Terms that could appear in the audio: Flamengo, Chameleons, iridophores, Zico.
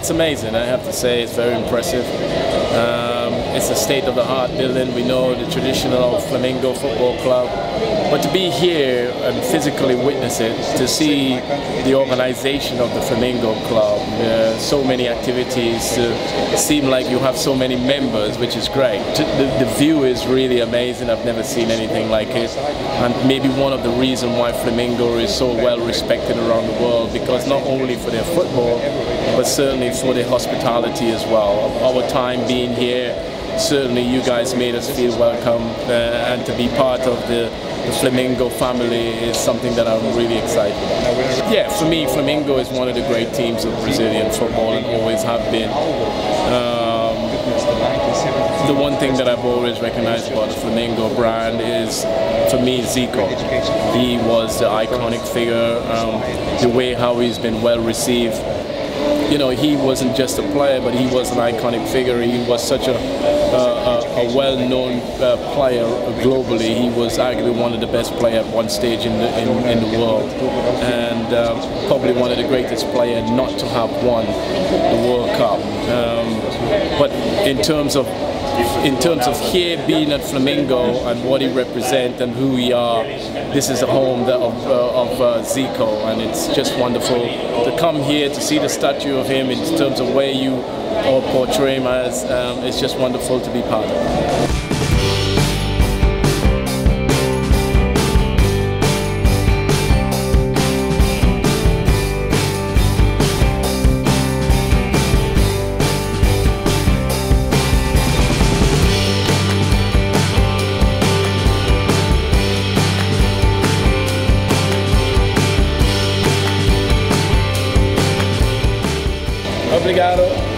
it's amazing, I have to say. It's very impressive. It's a state-of-the-art building. We know the traditional Flamengo football club. But to be here and physically witness it, to see the organization of the Flamengo club, so many activities, it seems like you have so many members, which is great. The view is really amazing. I've never seen anything like it. And maybe one of the reasons why Flamengo is so well respected around the world, because not only for their football, but certainly for their hospitality as well. Our time being here, certainly you guys made us feel welcome, and to be part of the Flamengo family is something that I'm really excited about. Yeah, for me, Flamengo is one of the great teams of Brazilian football and always have been. The one thing that I've always recognized about the Flamengo brand is, for me, Zico. He was the iconic figure, the way how he's been well received. You know, he wasn't just a player, but he was an iconic figure. He was such a well-known player globally. He was arguably one of the best players at one stage in the world, and probably one of the greatest players not to have won the World Cup. But in terms of here being at Flamengo and what he represents and who we are, this is the home of Zico, and it's just wonderful to come here to see the statue of him in terms of where you portray him as. It's just wonderful to be part of. Obrigado.